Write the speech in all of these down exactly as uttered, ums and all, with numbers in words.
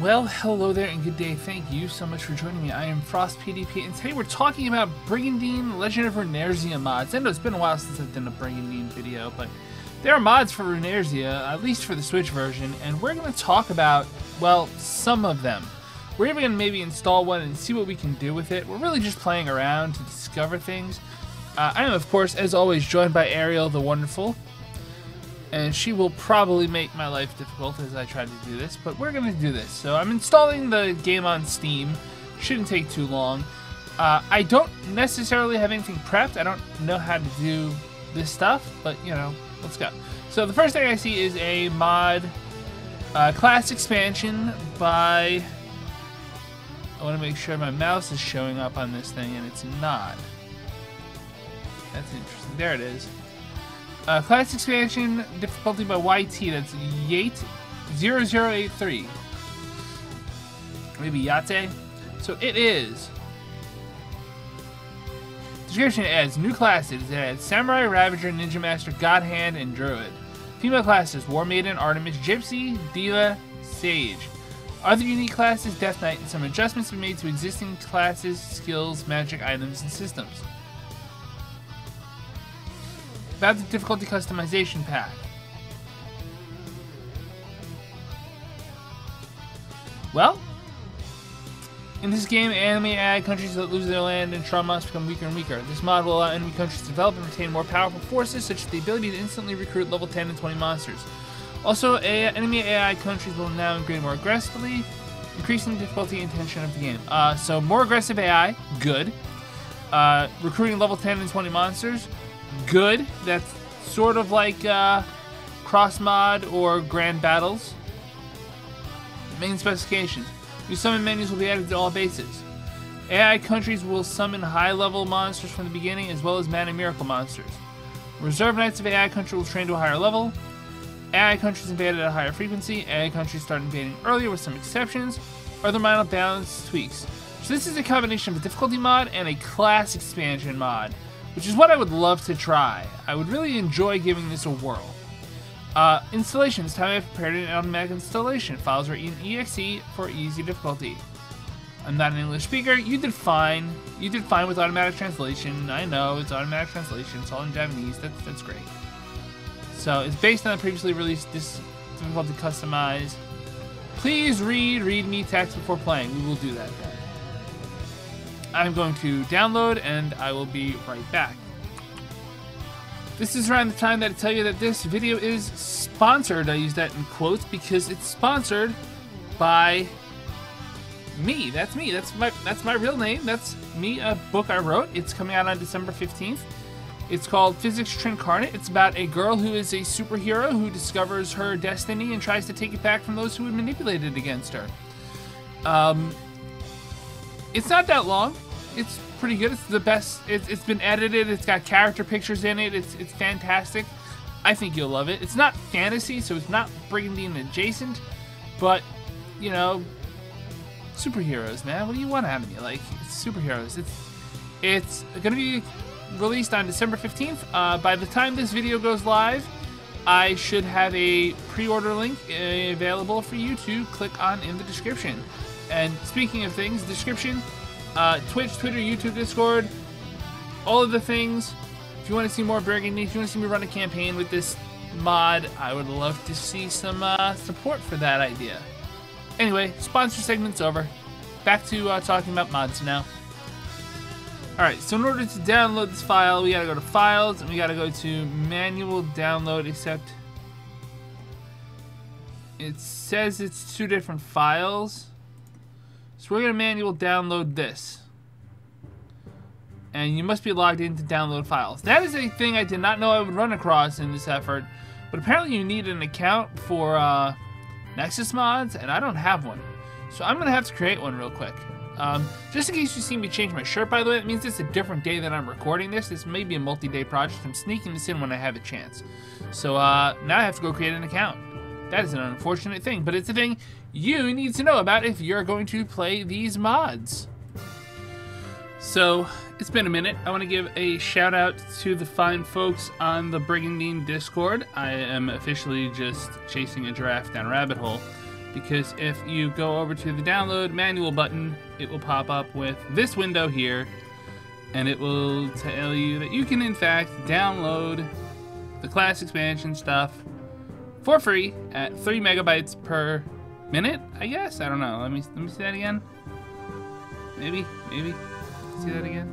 Well, hello there and good day. Thank you so much for joining me. I am FrostPDP, and today we're talking about Brigandine Legend of Runseria mods. I know it's been a while since I've done a Brigandine video, but there are mods for Runseria, at least for the Switch version, and we're going to talk about, well, some of them. We're even going to maybe install one and see what we can do with it. We're really just playing around to discover things. Uh, I am, of course, as always, joined by Ariel the Wonderful. And she will probably make my life difficult as I try to do this, but we're going to do this. So I'm installing the game on Steam. Shouldn't take too long. Uh, I don't necessarily have anything prepped. I don't know how to do this stuff, but, you know, let's go. So the first thing I see is a mod uh, class expansion by... I want to make sure my mouse is showing up on this thing, and it's not. That's interesting. There it is. Uh, class expansion difficulty by Y T, that's Yate zero zero eight three. Maybe Yate? So it is. Description adds new classes. It adds Samurai, Ravager, Ninja Master, God Hand, and Druid. Female classes: War Maiden, Artemis, Gypsy, Diva, Sage. Other unique classes: Death Knight, and some adjustments have been made to existing classes, skills, magic, items, and systems. About the difficulty customization pack. Well, in this game, anime ad countries that lose their land and Shaw must become weaker and weaker. This mod will allow enemy countries to develop and retain more powerful forces, such as the ability to instantly recruit level ten and twenty monsters. Also, A I, enemy A I countries will now upgrade more aggressively, increasing the difficulty and tension of the game. Uh, so, more aggressive A I, good. Uh, recruiting level ten and twenty monsters, good. That's sort of like uh, cross mod or grand battles. Main specifications: new summon menus will be added to all bases. A I countries will summon high level monsters from the beginning, as well as mana miracle monsters. Reserve knights of A I country will train to a higher level. A I countries invade at a higher frequency. A I countries start invading earlier, with some exceptions. Other minor balance tweaks. So this is a combination of a difficulty mod and a class expansion mod, which is what I would love to try. I would really enjoy giving this a whirl. Uh, installation. This time I've prepared an automatic installation. Files are in E X E for easy difficulty. I'm not an English speaker. You did fine. You did fine with automatic translation. I know, it's automatic translation. It's all in Japanese. That's, that's great. So it's based on the previously released this difficulty customize. Please read README text before playing. We will do that then. I'm going to download, and I will be right back. This is around the time that I tell you that this video is sponsored. I use that in quotes because it's sponsored by me. That's me. That's my that's my real name. That's me, a book I wrote. It's coming out on December fifteenth. It's called Physics Trincarnate. It's about a girl who is a superhero who discovers her destiny and tries to take it back from those who would manipulate it against her. Um, it's not that long. It's pretty good. It's the best. It's, it's been edited. It's got character pictures in it. It's it's fantastic. I think you'll love it. It's not fantasy, so it's not Brigandine adjacent, but, you know, superheroes, man. What do you want out of me? Like, it's superheroes. It's it's going to be released on December fifteenth. Uh, by the time this video goes live, I should have a pre-order link available for you to click on in the description. And speaking of things, description, uh, Twitch, Twitter, YouTube, Discord, all of the things. If you want to see more Brigandine, if you want to see me run a campaign with this mod, I would love to see some uh, support for that idea. Anyway, sponsor segment's over. Back to uh, talking about mods now. Alright, so in order to download this file, we gotta go to Files, and we gotta go to Manual Download, except it says it's two different files. So we're going to manual download this. And you must be logged in to download files. That is a thing I did not know I would run across in this effort. But apparently you need an account for uh, Nexus Mods, and I don't have one. So I'm going to have to create one real quick. Um, just in case you see me change my shirt, by the way, it means it's a different day that I'm recording this. This may be a multi-day project. I'm sneaking this in when I have a chance. So uh, now I have to go create an account. That is an unfortunate thing, but it's a thing you need to know about if you're going to play these mods. So, it's been a minute. I want to give a shout out to the fine folks on the Brigandine Discord. I am officially just chasing a giraffe down a rabbit hole. because if you go over to the download manual button, it will pop up with this window here, and it will tell you that you can in fact download the class expansion stuff for free at three megabytes per minute, I guess. I don't know. Let me let me see that again. Maybe, maybe. See that again.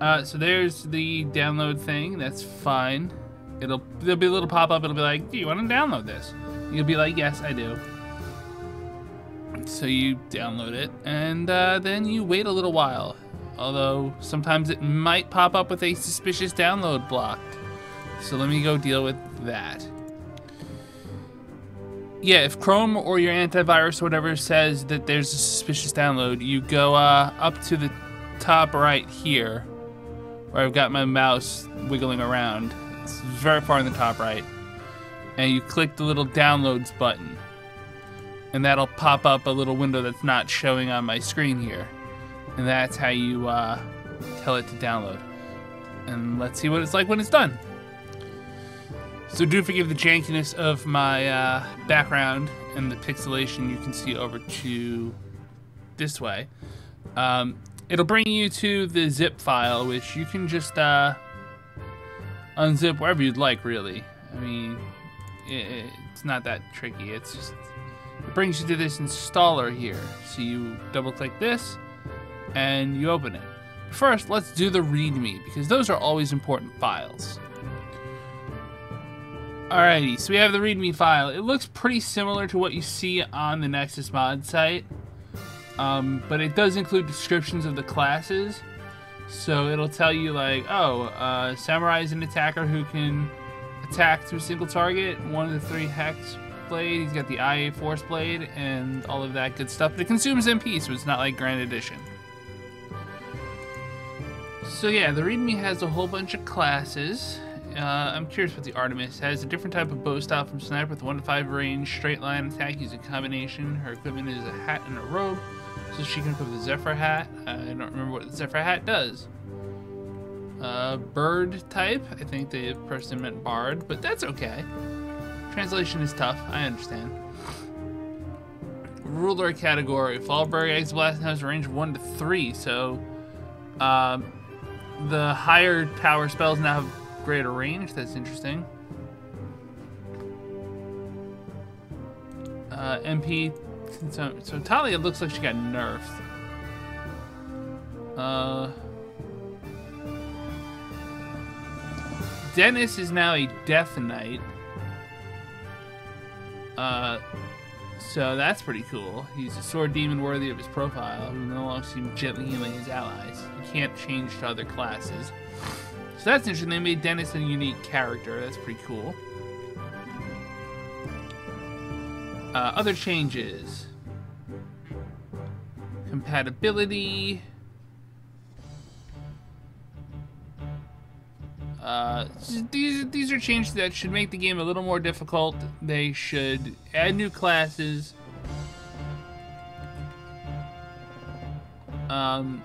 Uh, so there's the download thing. That's fine. It'll there'll be a little pop up. It'll be like, do you want to download this? You'll be like, yes, I do. So you download it, and uh, then you wait a little while. Although sometimes it might pop up with a suspicious download blocked. So let me go deal with that. Yeah, if Chrome or your antivirus or whatever says that there's a suspicious download, you go uh, up to the top right here, where I've got my mouse wiggling around. It's very far in the top right. And you click the little downloads button. And that'll pop up a little window that's not showing on my screen here. And that's how you uh, tell it to download. And let's see what it's like when it's done. So do forgive the jankiness of my uh, background and the pixelation you can see over to this way. Um, it'll bring you to the zip file, which you can just uh, unzip wherever you'd like, really. I mean, it, it's not that tricky. It's just, it brings you to this installer here. So you double-click this, and you open it. First, let's do the README, because those are always important files. Alrighty, so we have the README file. It looks pretty similar to what you see on the Nexus Mod site, um, but it does include descriptions of the classes. So it'll tell you like, oh, uh, Samurai is an attacker who can attack to a single target, one of the three Hex Blade, he's got the I A Force Blade, and all of that good stuff. But it consumes M P, so it's not like Grand Edition. So yeah, the README has a whole bunch of classes. Uh, I'm curious what the Artemis has. A different type of bow style from Sniper with one to five range, straight line attack using combination. Her equipment is a hat and a robe, so she can equip the Zephyr hat. Uh, I don't remember what the Zephyr hat does. Uh, bird type. I think the person meant bard, but that's okay. Translation is tough. I understand. Ruler category. Fallberg, Eggs, Blast, has a range of one to three, so um, the higher power spells now have greater range. That's interesting. Uh, M P. So, so Talia looks like she got nerfed. Uh, Dennis is now a Death Knight. Uh, so that's pretty cool. He's a sword demon worthy of his profile, who no longer seems gently healing his allies. He can't change to other classes. So that's interesting. They made Dennis a unique character. That's pretty cool. Uh, other changes. Compatibility. Uh, these, these are changes that should make the game a little more difficult. They should add new classes. Um...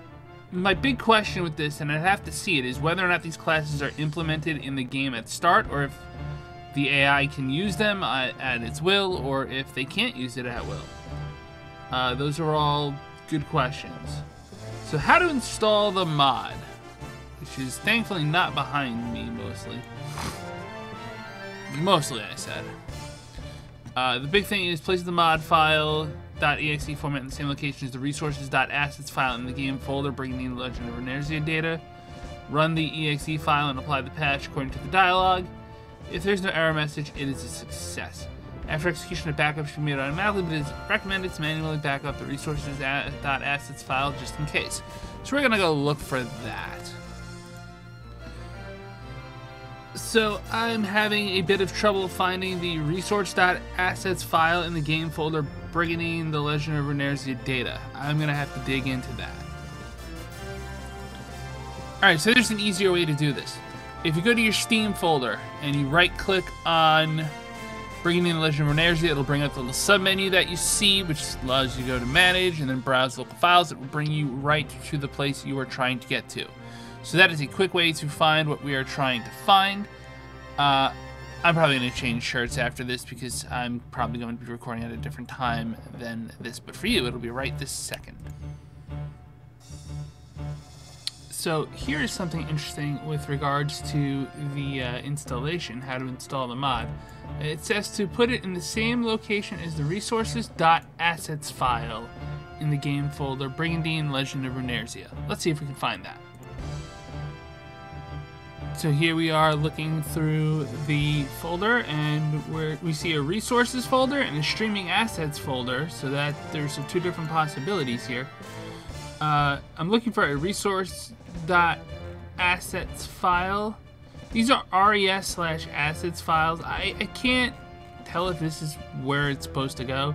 My big question with this, and I'd have to see it, is whether or not these classes are implemented in the game at start, or if the A I can use them at its will, or if they can't use it at will. Uh, those are all good questions. So how to install the mod, which is thankfully not behind me, mostly. Mostly, I said. Uh, the big thing is place the mod file .exe format in the same location as the resources.assets file in the game folder, bringing in the Legend of Runseria data. Run the .exe file and apply the patch according to the dialog. If there's no error message, it is a success. After execution, a backup should be made automatically, but it is recommended to manually back up the resources.assets file just in case. So we're gonna go look for that. So I'm having a bit of trouble finding the resource.assets file in the game folder, Brigandine, the Legend of Runseria data. I'm gonna have to dig into that. Alright, so there's an easier way to do this. If you go to your Steam folder and you right click on Brigandine, the Legend of Runseria, it'll bring up the little submenu that you see, which allows you to go to manage and then browse local files. It will bring you right to the place you are trying to get to. So that is a quick way to find what we are trying to find. Uh, I'm probably going to change shirts after this because I'm probably going to be recording at a different time than this. But for you, it'll be right this second. So here is something interesting with regards to the uh, installation, how to install the mod. It says to put it in the same location as the resources.assets file in the game folder, Brigandine Legend of Runseria. Let's see if we can find that. So here we are looking through the folder, and we're, we see a resources folder and a streaming assets folder, so that there's two different possibilities here. Uh, I'm looking for a resource.assets file. These are res slash assets files. I, I can't tell if this is where it's supposed to go,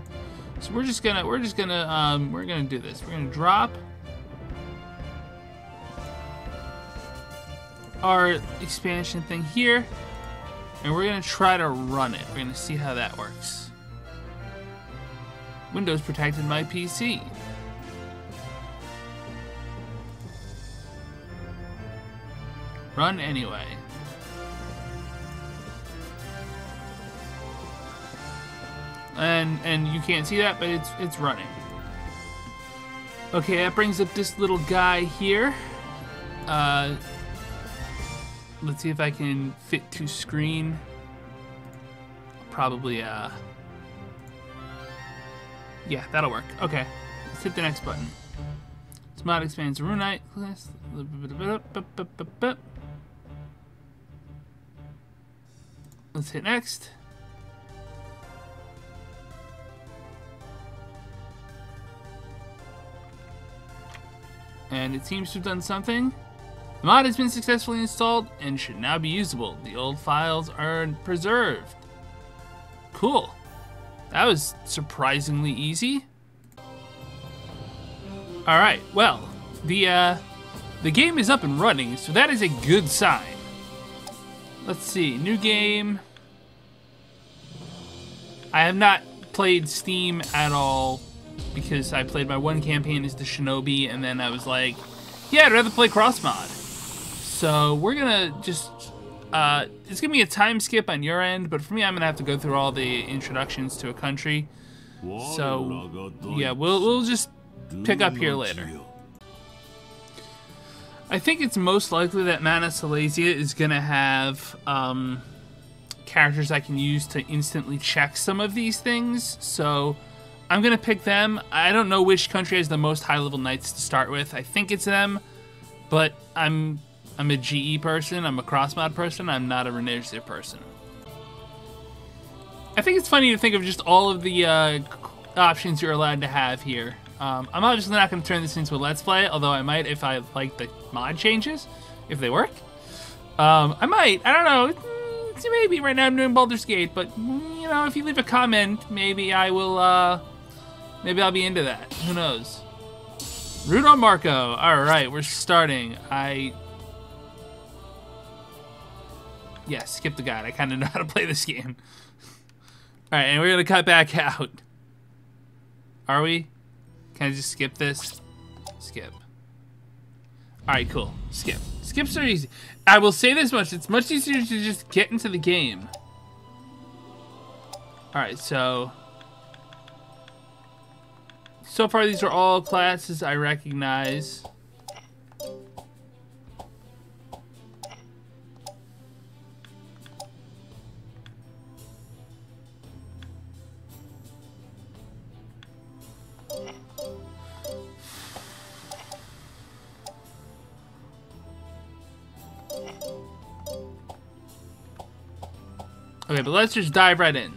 so we're just gonna we're just gonna um, we're gonna do this. We're gonna drop our expansion thing here, and we're gonna try to run it. We're gonna see how that works. Windows protected my P C. Run anyway. And and you can't see that, but it's it's running. Okay, that brings up this little guy here. Uh, Let's see if I can fit to screen. Probably, uh... yeah, that'll work. Okay, let's hit the next button. This mod expands Runite. Let's hit next. And it seems to have done something. The mod has been successfully installed and should now be usable. The old files are preserved. Cool. That was surprisingly easy. All right. Well, the uh, the game is up and running, so that is a good sign. Let's see. New game. I have not played Steam at all because I played my one campaign as the Shinobi, and then I was like, yeah, I'd rather play cross mod. So we're gonna just, uh, it's gonna be a time skip on your end, but for me, I'm gonna have to go through all the introductions to a country. So yeah, we'll, we'll just pick up here later. I think it's most likely that Mana Silesia is gonna have um, characters I can use to instantly check some of these things, so I'm gonna pick them. I don't know which country has the most high level knights to start with. I think it's them, but I'm I'm a G E person, I'm a cross-mod person, I'm not a Runseria person. I think it's funny to think of just all of the uh, options you're allowed to have here. Um, I'm obviously not going to turn this into a Let's Play, although I might if I like the mod changes, if they work. Um, I might, I don't know, it's maybe right now I'm doing Baldur's Gate, but you know, if you leave a comment, maybe I will, uh, maybe I'll be into that, who knows. Root on Marco, alright, we're starting. I... Yeah, skip the guide. I kind of know how to play this game. All right, and we're going to cut back out. Are we? Can I just skip this? Skip. All right, cool. Skip. Skips are easy. I will say this much. It's much easier to just get into the game. All right, so... So far, these are all classes I recognize. Okay, but let's just dive right in.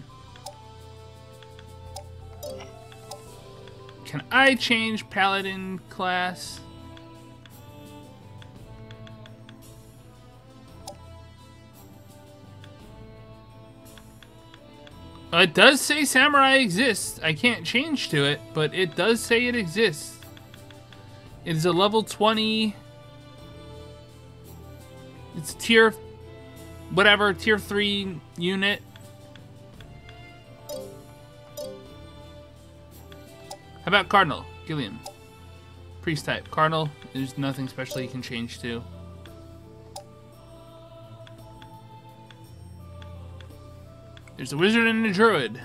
Can I change Paladin class? It does say Samurai exists. I can't change to it, but it does say it exists. It is a level twenty. It's tier... whatever, tier three unit. How about Cardinal? Gilliam. Priest type. Cardinal, there's nothing special you can change to. There's a wizard and a druid.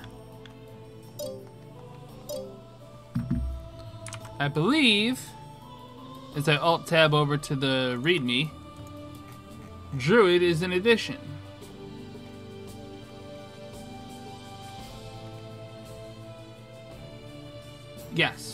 I believe, as I alt-tab over to the readme, druid is an addition. Yes.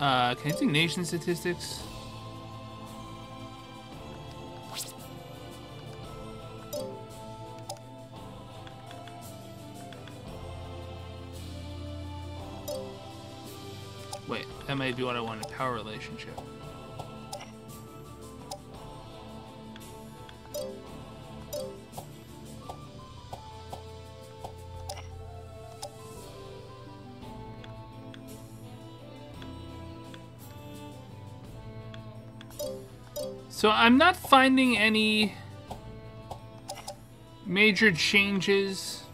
Uh, can I do nation statistics? Wait, that might be what I want, a power relationship. So I'm not finding any major changes.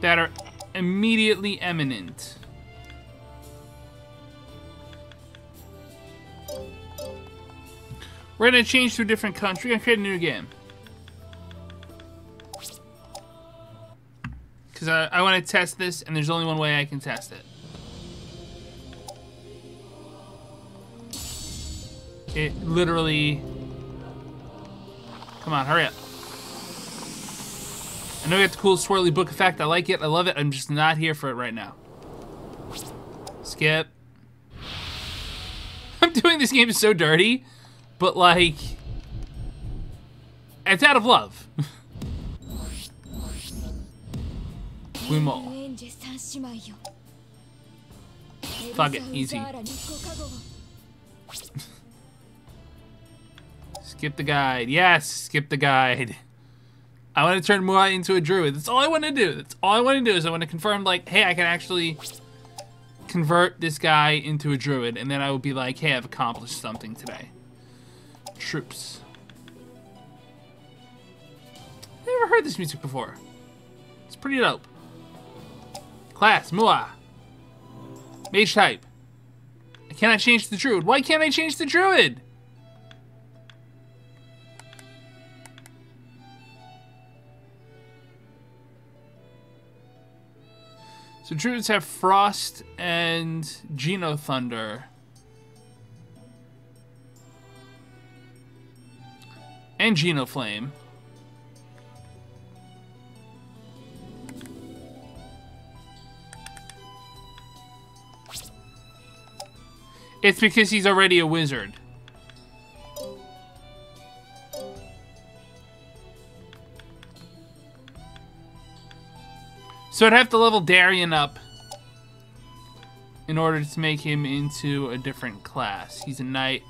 That are immediately imminent. We're gonna change to a different country and create a new game. Because I, I want to test this, and there's only one way I can test it. It literally... Come on, hurry up. I know we got the cool swirly book effect. I like it. I love it. I'm just not here for it right now. Skip. I'm doing this game so dirty, but like... It's out of love. Fuck it, easy. Skip the guide. Yes, skip the guide. I want to turn Muai into a druid. That's all I want to do. That's all I want to do is I want to confirm, like, hey, I can actually convert this guy into a druid, and then I will be like, hey, I've accomplished something today. Troops. I've never heard this music before. It's pretty dope. Class, Muah. Mage type. I cannot change the druid. Why can't I change the druid? So druids have frost and Geno Thunder. And Geno Flame. It's because he's already a wizard. So I'd have to level Darien up in order to make him into a different class. He's a knight.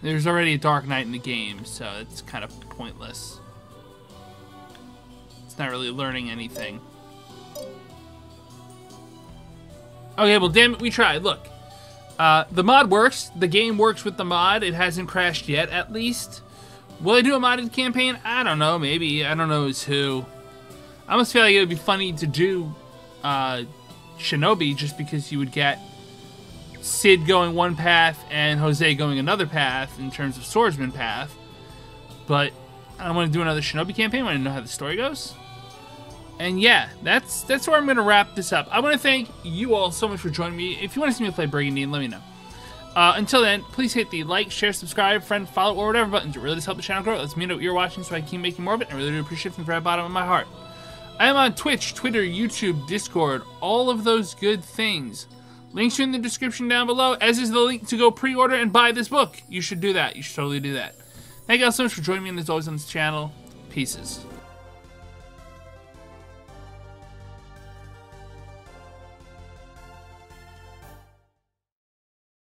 There's already a dark knight in the game, so it's kind of pointless. It's not really learning anything. Okay, well, damn it, we tried. Look, uh, the mod works. The game works with the mod. It hasn't crashed yet, at least. Will I do a modded campaign? I don't know. Maybe. I don't know who's who. I almost feel like it would be funny to do uh, Shinobi just because you would get Cid going one path and Jose going another path in terms of swordsman path. But I don't want to do another Shinobi campaign. I want to know how the story goes. And yeah, that's that's where I'm going to wrap this up. I want to thank you all so much for joining me. If you want to see me play Brigandine, let me know. Uh, until then, please hit the like, share, subscribe, friend, follow, or whatever buttons. It really does help the channel grow. It lets me know what you're watching so I can keep making more of it. I really do appreciate it from the very bottom of my heart. I am on Twitch, Twitter, YouTube, Discord, all of those good things. Links are in the description down below, as is the link to go pre-order and buy this book. You should do that. You should totally do that. Thank you all so much for joining me, and as always on this channel, pieces.